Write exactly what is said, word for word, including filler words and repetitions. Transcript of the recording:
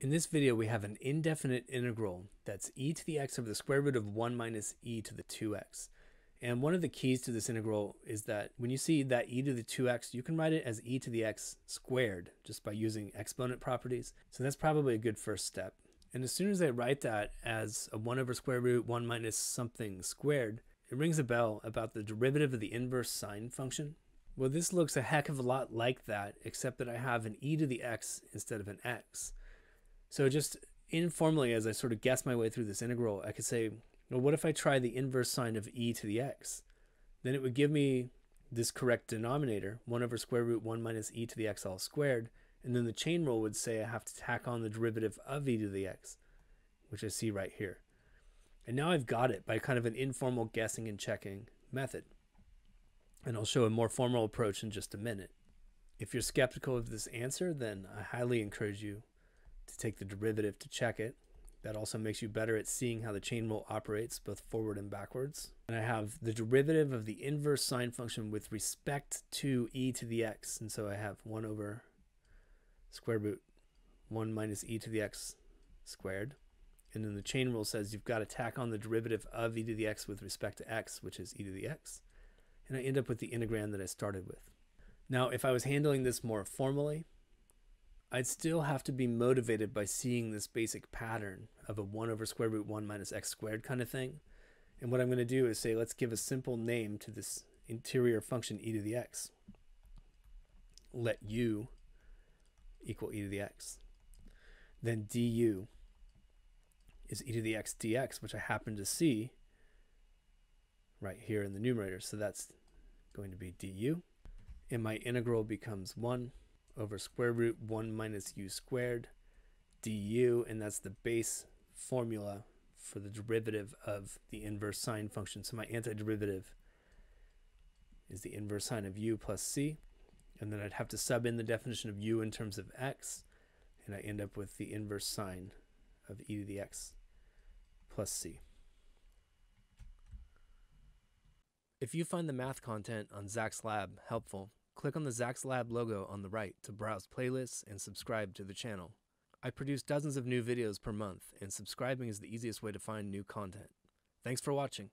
In this video, we have an indefinite integral that's e to the x over the square root of one minus e to the two x. And one of the keys to this integral is that when you see that e to the two x, you can write it as e to the x squared just by using exponent properties. So that's probably a good first step. And as soon as I write that as a one over square root one minus something squared, it rings a bell about the derivative of the inverse sine function. Well, this looks a heck of a lot like that, except that I have an e to the x instead of an x. So just informally, as I sort of guess my way through this integral, I could say, well, what if I try the inverse sine of e to the x? Then it would give me this correct denominator, one over square root one minus e to the x all squared. And then the chain rule would say I have to tack on the derivative of e to the x, which I see right here. And now I've got it by kind of an informal guessing and checking method. And I'll show a more formal approach in just a minute. If you're skeptical of this answer, then I highly encourage you to take the derivative to check it. That also makes you better at seeing how the chain rule operates both forward and backwards. And I have the derivative of the inverse sine function with respect to e to the x. And so I have one over square root one minus e to the x squared. And then the chain rule says you've got to tack on the derivative of e to the x with respect to x, which is e to the x. And I end up with the integrand that I started with. Now, if I was handling this more formally, I'd still have to be motivated by seeing this basic pattern of a one over square root one minus x squared kind of thing. And what I'm going to do is say, let's give a simple name to this interior function e to the x. Let u equal e to the x. Then du is e to the x dx, which I happen to see right here in the numerator. So that's going to be du. And my integral becomes one over square root one minus u squared du, and that's the base formula for the derivative of the inverse sine function. So my antiderivative is the inverse sine of u plus c, and then I'd have to sub in the definition of u in terms of x, and I end up with the inverse sine of e to the x plus c. If you find the math content on Zak's Lab helpful, click on the Zak's Lab logo on the right to browse playlists and subscribe to the channel. I produce dozens of new videos per month, and subscribing is the easiest way to find new content. Thanks for watching.